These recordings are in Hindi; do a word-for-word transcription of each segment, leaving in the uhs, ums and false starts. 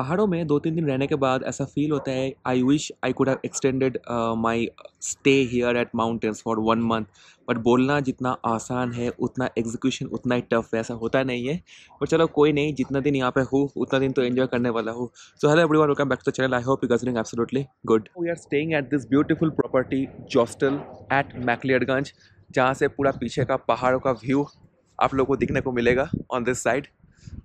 पहाड़ों में दो तीन दिन रहने के बाद ऐसा फील होता है I wish I could have extended my stay here at mountains for one month. But बोलना जितना आसान है उतना एग्जीक्यूशन उतना ही टफ है, ऐसा होता नहीं है। पर चलो कोई नहीं, जितना दिन यहाँ पे हो उतना दिन तो एंजॉय करने वाला हो। So hello everyone, welcome back to the channel. I hope you guys are absolutely good. We are staying at this beautiful property hostel at McLeodganj, जहाँ से पूरा पीछे का पहाड़ों का व्यू आप लोगों को दिखने को मिलेगा। ऑन दिस साइड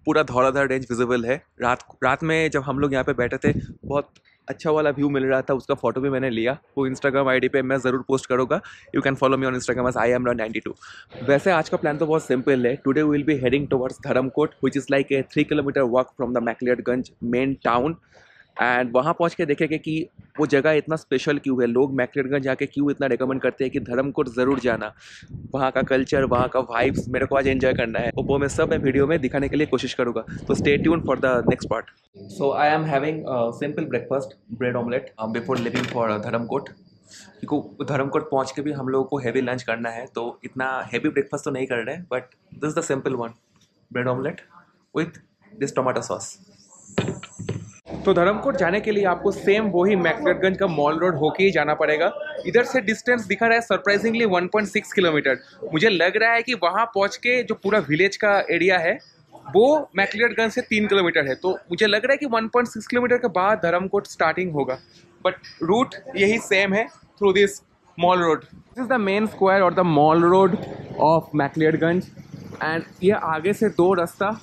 पूरा धौलाधार रेंज विजिबल है। रात रात में जब हम लोग यहाँ पे बैठे थे बहुत अच्छा वाला व्यू मिल रहा था, उसका फ़ोटो भी मैंने लिया। वो इंस्टाग्राम आईडी पे मैं ज़रूर पोस्ट करूँगा। You can follow me on Instagram as I am ninety two. वैसे आज का प्लान तो बहुत सिंपल है। Today we will be heading towards Dharamkot, which is like a three kilometre walk from the McLeodganj main town. And वहाँ पहुँच के देखेंगे कि वो जगह इतना स्पेशल क्यों है, लोग मैक्लियडगंज जाके क्यों इतना रिकमेंड करते हैं कि धरमकोट ज़रूर जाना। वहाँ का कल्चर, वहाँ का वाइब्स मेरे को आज एंजॉय करना है, वो मैं सब मैं वीडियो में दिखाने के लिए कोशिश करूँगा। तो stay tune for the next part. So I am having simple breakfast, bread omelette before living for Dharamkot. क्योंकि धरमकोट पहुँच के भी हम लोगों को हैवी लंच करना है, तो इतना हैवी ब्रेकफास्ट तो नहीं कर रहे हैं, but this is the simple one, bread omelette with this tomato sauce. तो धरमकोट जाने के लिए आपको सेम वही मैक्लियडगंज का मॉल रोड होके ही जाना पड़ेगा। इधर से डिस्टेंस दिखा रहा है surprisingly one point six kilometre. मुझे लग रहा है कि वहाँ पहुँच के जो पूरा विलेज का एरिया है वो मैक्लियडगंज से तीन किलोमीटर है, तो मुझे लग रहा है कि वन पॉइंट सिक्स किलोमीटर के बाद धरमकोट स्टार्टिंग होगा। बट रूट यही सेम है through this mall road. This is the main square और the mall road of McLeodganj. And ये आगे से दो रास्ता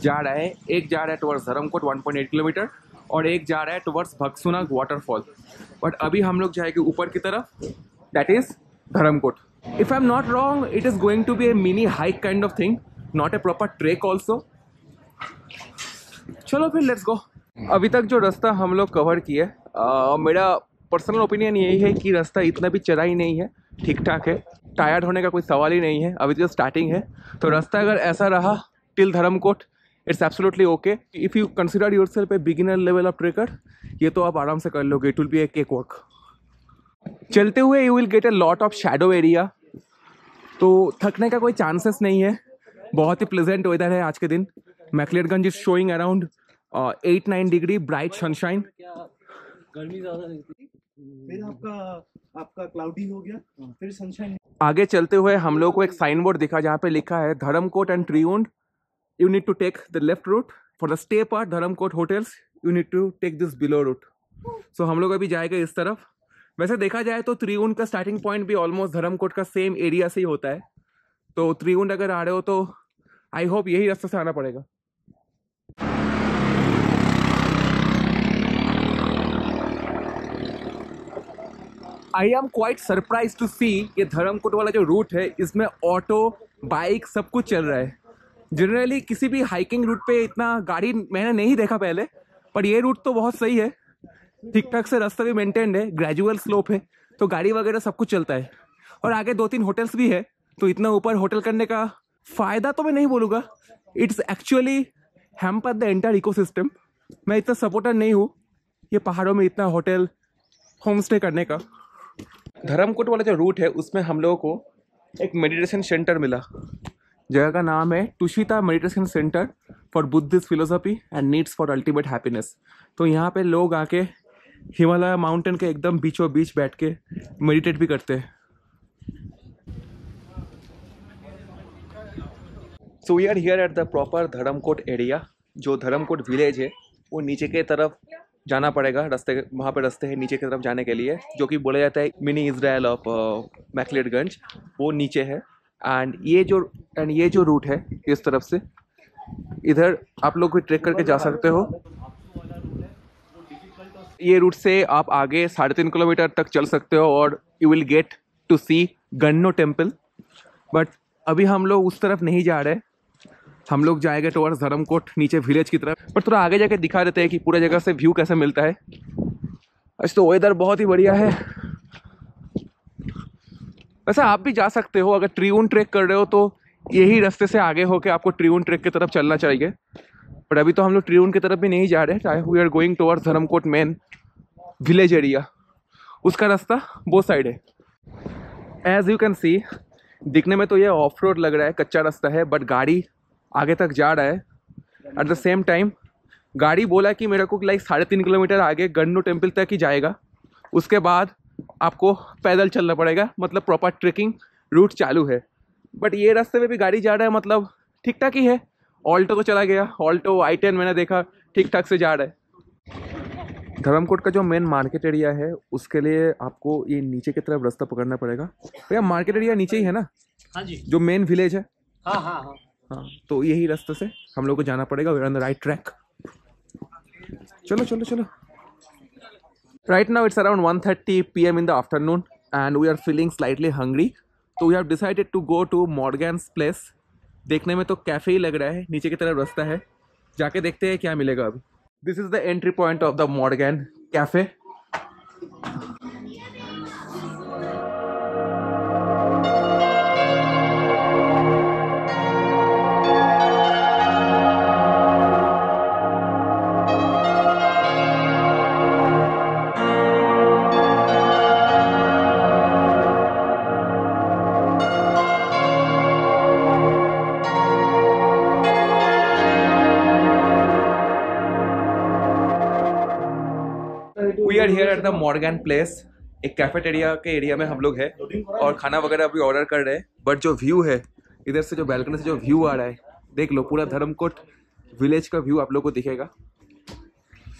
जा रहा है, एक जा रहा है towards Dharamkot one point eight kilometre और एक जा रहा है टुवर्ड्स बक्सुना वाटरफॉल। बट अभी हम लोग जाएंगे ऊपर की तरफ, that is Dharamkot. If I am not wrong it is going to be a mini hike kind of thing, not a proper trek also. चलो फिर लेट्स गो। अभी तक जो रास्ता हम लोग कवर किए, मेरा पर्सनल ओपिनियन यही है कि रास्ता इतना भी चढ़ा ही नहीं है, ठीक ठाक है। टायर्ड होने का कोई सवाल ही नहीं है। अभी जो स्टार्टिंग है तो रास्ता अगर ऐसा रहा till Dharamkot it's absolutely okay. If you consider yourself a beginner level of trekker, ये तो आप आराम से कर लोगे। It will be a cake walk. चलते हुए you will get a lot of shadow area, तो थकने का कोई चांसेस नहीं है। बहुत ही प्लेजेंट वेदर है आज के दिन। McLeodganj is showing around at nine degree bright sunshine. गर्मी ज़्यादा नहीं थी, फिर आपका आपका क्लाउडी हो गया, फिर सनशाइन। आगे चलते हुए हम लोग को एक साइन बोर्ड दिखा जहाँ पे लिखा है Dharamkot and Triund you need to take the left route for the stay part dharamkot hotels you need to take this below route। so हम लोग अभी जाएगा इस तरफ। वैसे देखा जाए तो त्रिउंड का स्टार्टिंग पॉइंट भी ऑलमोस्ट धरमकोट का सेम एरिया से ही होता है, तो त्रिउंड अगर आ रहे हो तो आई होप यही रास्ते से आना पड़ेगा। I am quite surprise to see ये धरमकोट वाला जो रूट है इसमें ऑटो, बाइक सब कुछ चल रहा है। जनरली किसी भी हाइकिंग रूट पे इतना गाड़ी मैंने नहीं देखा पहले, पर ये रूट तो बहुत सही है। ठीक ठाक से रास्ता भी मेंटेन्ड है, ग्रेजुअल स्लोप है, तो गाड़ी वगैरह सब कुछ चलता है। और आगे दो तीन होटल्स भी है, तो इतना ऊपर होटल करने का फ़ायदा तो मैं नहीं बोलूँगा। It's actually hamper the entire ecosystem. मैं इतना सपोर्टर नहीं हूँ ये पहाड़ों में इतना होटल होम स्टे करने का। धरमकोट वाला जो रूट है उसमें हम लोगों को एक मेडिटेशन सेंटर मिला। जगह का नाम है Tushita meditation centre for Buddhist philosophy and needs for ultimate happiness. तो यहाँ पे लोग आके हिमालय माउंटेन के एकदम बीचों बीच बैठ के मेडिटेट भी करते हैं। So we are here at the proper Dharamkot area. जो धरमकोट विलेज है वो नीचे के तरफ जाना पड़ेगा, रास्ते वहाँ पे रास्ते हैं नीचे की तरफ जाने के लिए, जो कि बोला जाता है मिनी इजराइल ऑफ मैक्लियडगंज, वो नीचे है। एंड ये जो एंड ये जो रूट है इस तरफ से इधर आप लोग कोई ट्रेक करके जा सकते हो। ये रूट से आप आगे साढ़े तीन किलोमीटर तक चल सकते हो और you will get to see गन्नो temple. But अभी हम लोग उस तरफ नहीं जा रहे, हम लोग जाएंगे टुवर्ड्स धरमकोट नीचे विलेज की तरफ। पर थोड़ा आगे जाके दिखा देते हैं कि पूरा जगह से व्यू कैसे मिलता है। अच्छा, तो वेदर बहुत ही बढ़िया है। वैसे आप भी जा सकते हो, अगर त्रिउंड ट्रेक कर रहे हो तो यही रास्ते से आगे होके आपको त्रिउंड ट्रेक की तरफ चलना चाहिए। बट अभी तो हम लोग त्रिउंड की तरफ भी नहीं जा रहे, we are going towards Dharamkot main village area. उसका रास्ता बोथ साइड है। एज यू कैन सी, दिखने में तो ये ऑफ रोड लग रहा है, कच्चा रास्ता है, बट गाड़ी आगे तक जा रहा है। एट द सेम टाइम गाड़ी बोला कि मेरे को लाइक साढ़े तीन किलोमीटर आगे गन्नू टेम्पल तक ही जाएगा, उसके बाद आपको पैदल चलना पड़ेगा, मतलब प्रॉपर ट्रेकिंग रूट चालू है। बट ये रास्ते में भी गाड़ी जा रहा है, मतलब ठीक ठाक ही है। ऑल्टो को चला गया, ऑल्टो आई टेन मैंने देखा ठीक ठाक से जा रहा है। धर्मकोट का जो मेन मार्केट एरिया है उसके लिए आपको ये नीचे की तरफ रास्ता पकड़ना पड़ेगा। भैया मार्केट एरिया नीचे ही है ना? हाँ जी, जो मेन विलेज है। हाँ हाँ हाँ हाँ, तो यही रास्ते से हम लोग को जाना पड़ेगा। We are on the right track. चलो चलो चलो। Right now it's around one thirty p m in the afternoon and we are feeling slightly hungry, so we have decided to go to Morgan's place. देखने में तो कैफ़े ही लग रहा है, नीचे की तरफ रास्ता है, जाके देखते हैं क्या मिलेगा। अभी this is the entry point of the Morgan Cafe. We are here at the Morgan Place, एक कैफेटेरिया के एरिया में हम लोग है और खाना वगैरह अभी ऑर्डर कर रहे हैं। बट जो व्यू है इधर से, जो बैल्कनी से जो व्यू आ रहा है, देख लो पूरा धर्मकोट विलेज का व्यू आप लोग को दिखेगा।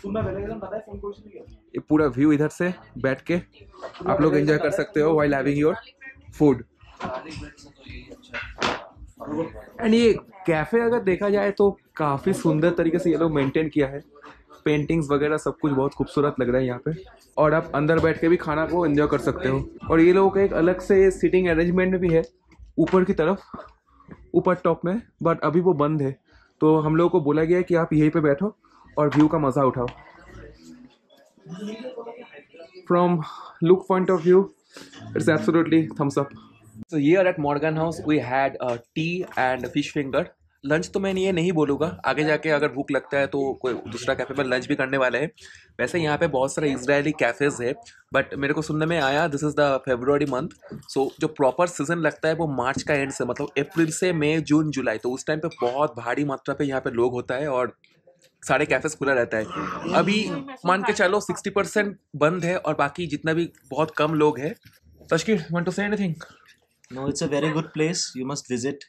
ये पूरा व्यू इधर से बैठ के आप लोग एंजॉय कर सकते हो while having your food. And ये कैफे अगर देखा जाए तो काफ़ी सुंदर तरीके से ये लोग मेंटेन किया है, पेंटिंग्स वगैरह सब कुछ बहुत खूबसूरत लग रहा है यहाँ पे। और आप अंदर बैठ के भी खाना को एंजॉय कर सकते हो। और ये लोगों का एक अलग से सीटिंग अरेंजमेंट भी है ऊपर की तरफ, ऊपर टॉप में, बट अभी वो बंद है। तो हम लोगों को बोला गया है कि आप यहीं पे बैठो और व्यू का मज़ा उठाओ। From look point of view it's absolutely thumbs up. So here at Morgan House we had tea and fish finger. Lunch तो मैं ये नहीं बोलूँगा, आगे जाके अगर भूख लगता है तो कोई दूसरा कैफ़े पर लंच भी करने वाला है। वैसे यहाँ पे बहुत सारे इजरायली कैफ़ेज़ है, बट मेरे को सुनने में आया this is the February month, so जो प्रॉपर सीज़न लगता है वो मार्च का एंड से, मतलब अप्रैल से मई जून जुलाई, तो उस टाइम पे बहुत भारी मात्रा पे यहाँ पे लोग होता है और सारे कैफेज़ खुला रहता है। अभी मान के चलो सिक्सटी परसेंट बंद है और बाकी जितना भी बहुत कम लोग है। Tashkir, want to say anything? No, it's a very good place, you must visit.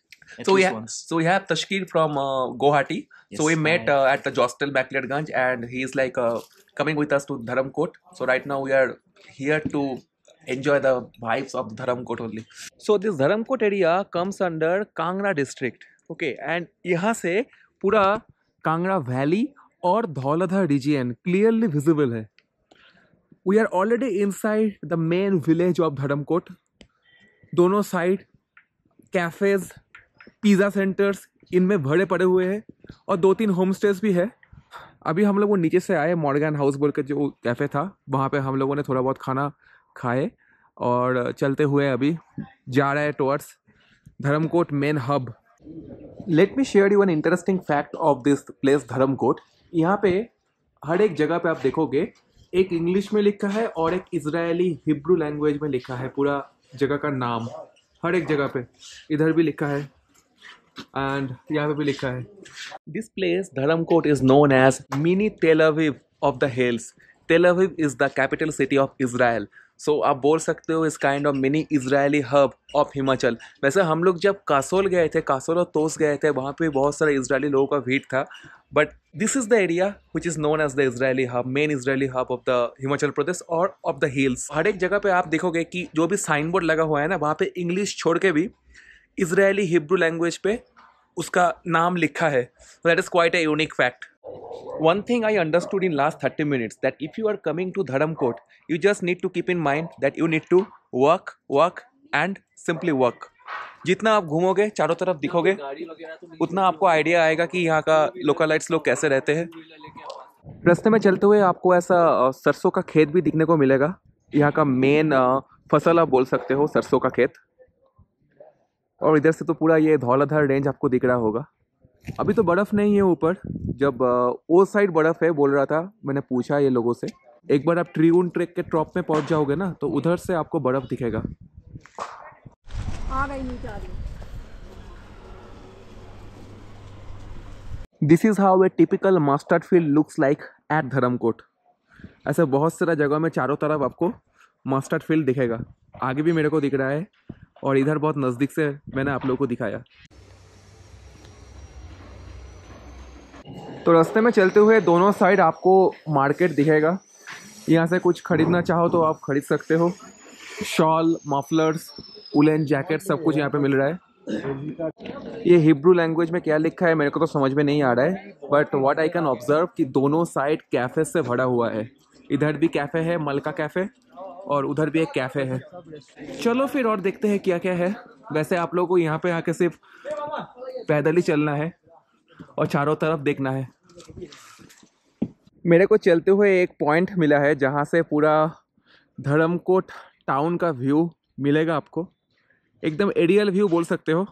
So we, have, so we have Tashkir from uh, Guwahati. Yes, so we met uh, at the hostel Macleodganj and he is like uh, coming with us to Dharamkot. So right now we are here to enjoy the vibes of Dharamkot only. So this Dharamkot area comes under Kangra district. Okay, and यहाँ से पूरा Kangra Valley और धौलाधर region clearly visible है. We are already inside the main village of Dharamkot. दोनों side cafes, पिज़्ज़ा सेंटर्स इनमें भरे पड़े हुए हैं और दो तीन होम स्टेज भी है। अभी हम लोग वो नीचे से आए, Morgan House बोल कर जो कैफ़े था वहाँ पे हम लोगों ने थोड़ा बहुत खाना खाए और चलते हुए अभी जा रहे हैं towards Dharamkot main hub. Let me share you an interesting fact of this place Dharamkot. यहाँ पे हर एक जगह पे आप देखोगे एक इंग्लिश में लिखा है और एक इजरायली हिब्रू लैंग्वेज में लिखा है पूरा जगह का नाम, हर एक जगह पे। इधर भी लिखा है एंड यहाँ पे भी लिखा है। This place Dharamkot is known as mini Tel Aviv of the hills. Tel Aviv is the capital city of Israel, सो आप बोल सकते हो इस kind of mini Israeli hub of Himachal. वैसे हम लोग जब कासोल गए थे, कासोल और तोश गए थे, वहाँ पे बहुत सारे इजरायली लोगों का भीड़ था। But this is the area which is known as the Israeli hub, main Israeli hub of the Himachal Pradesh और ऑफ द हिल्स। हर एक जगह पे आप देखोगे कि जो भी साइन बोर्ड लगा हुआ है ना, वहाँ पे इंग्लिश छोड़ के भी इजरायली हिब्रू लैंग्वेज पे उसका नाम लिखा है। That is quite a unique fact. One thing I understood in last thirty minutes that if you are coming to Dharamkot you just need to keep in mind that you need to work work and simply work. जितना आप घूमोगे चारों तरफ दिखोगे उतना आपको आइडिया आएगा कि यहाँ का लोकलाइट्स लोग कैसे रहते हैं। रास्ते में चलते हुए आपको ऐसा सरसों का खेत भी दिखने को मिलेगा, यहाँ का मेन फसल आप बोल सकते हो सरसों का खेत। और इधर से तो पूरा ये धौलाधर रेंज आपको दिख रहा होगा। अभी तो बर्फ़ नहीं है ऊपर, जब वो साइड बर्फ़ है बोल रहा था मैंने, पूछा ये लोगों से। एक बार आप ट्रिउंड ट्रैक के टॉप में पहुंच जाओगे ना तो उधर से आपको बर्फ़ दिखेगा। आ गई नीचे आ गई। This is how a typical mustard field looks like at Dharamkot. ऐसे बहुत सारा जगह में चारों तरफ आपको मस्टर्ड फील्ड दिखेगा, आगे भी मेरे को दिख रहा है और इधर बहुत नज़दीक से मैंने आप लोगों को दिखाया। तो रास्ते में चलते हुए दोनों साइड आपको मार्केट दिखेगा, यहाँ से कुछ ख़रीदना चाहो तो आप ख़रीद सकते हो। शॉल, मफलर्स, उलन जैकेट सब कुछ यहाँ पे मिल रहा है। ये हिब्रू लैंग्वेज में क्या लिखा है मेरे को तो समझ में नहीं आ रहा है, but what I can observe कि दोनों साइड कैफ़े से भरा हुआ है। इधर भी कैफ़े है, मलका कैफ़े, और उधर भी एक कैफ़े है। चलो फिर और देखते हैं क्या क्या है। वैसे आप लोगों को यहाँ पे आके सिर्फ पैदल ही चलना है और चारों तरफ देखना है। मेरे को चलते हुए एक पॉइंट मिला है जहाँ से पूरा धर्मकोट टाउन का व्यू मिलेगा आपको, एकदम एरियल व्यू बोल सकते हो।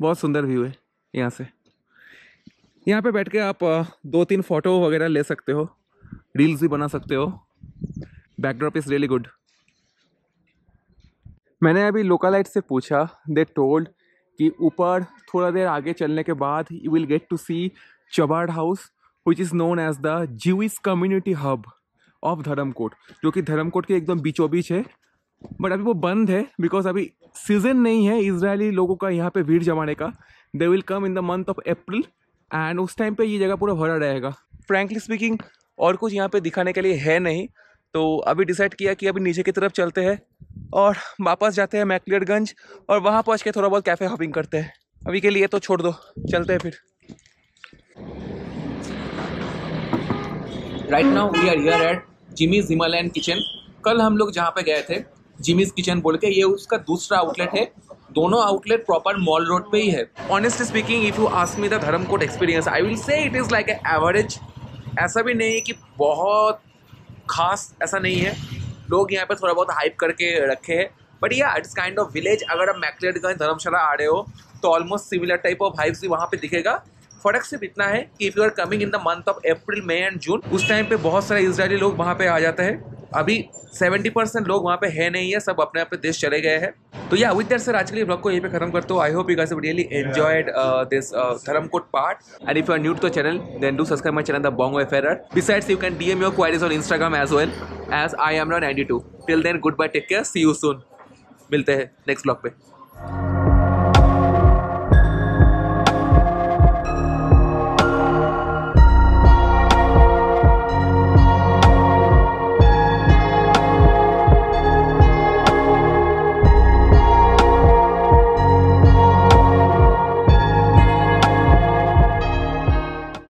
बहुत सुंदर व्यू है यहाँ से। यहाँ पे बैठ के आप दो तीन फ़ोटो वगैरह ले सकते हो, रील्स भी बना सकते हो। Backdrop is really good. मैंने अभी लोकलाइट से पूछा, दे टोल्ड कि ऊपर थोड़ा देर आगे चलने के बाद you will get to see Chabad house which is known as the Jewish community hub of Dharamkot, जो कि धर्मकोट के एकदम बीचों बीच है। बट अभी वो बंद है बिकॉज अभी सीजन नहीं है इजरायली लोगों का यहाँ पे भीड़ जमाने का। They will come in the month of April and उस टाइम पे ये जगह पूरा भरा रहेगा। फ्रैंकली स्पीकिंग और कुछ यहाँ पे दिखाने के लिए है नहीं, तो अभी डिसाइड किया कि अभी नीचे की तरफ चलते हैं और वापस जाते हैं मैक्लियडगंज, और वहाँ पहुँच के थोड़ा बहुत कैफ़े हॉपिंग करते हैं। अभी के लिए तो छोड़ दो, चलते हैं फिर। Right now we are here at Jimmy's Himalayan kitchen. कल हम लोग जहाँ पे गए थे जिमीज़ किचन बोल के, ये उसका दूसरा आउटलेट है। दोनों आउटलेट प्रॉपर मॉल रोड पे ही है। Honestly speaking if you ask me the Dharamkot experience, I will say it is like a average. ऐसा भी नहीं है कि बहुत खास, ऐसा नहीं है। लोग यहाँ पे थोड़ा बहुत हाइप करके रखे हैं, बट या इट्स काइंड ऑफ विलेज। अगर आप मैक्लेडगंज धर्मशाला आ रहे हो तो almost similar type of hypes भी वहाँ पर दिखेगा। फ़र्क सिर्फ इतना है कि if you are coming in the month of April May and June, उस टाइम पे बहुत सारे इजरायली लोग वहाँ पे आ जाते हैं। अभी सत्तर परसेंट लोग वहाँ पे है नहीं है, सब अपने अपने देश चले गए हैं। तो या विद दैट सर आज के लिए ब्लॉग को यहीं पे खत्म करता हूँ। I hope you guys really enjoyed this Dharamkot part, and if you are new to the channel then do subscribe my channel the Bong Wayfarer. Besides you can DM your queries on Instagram as well as I am nine nine two. Till then good bye, take care, see you soon. मिलते हैं नेक्स्ट ब्लॉग पे।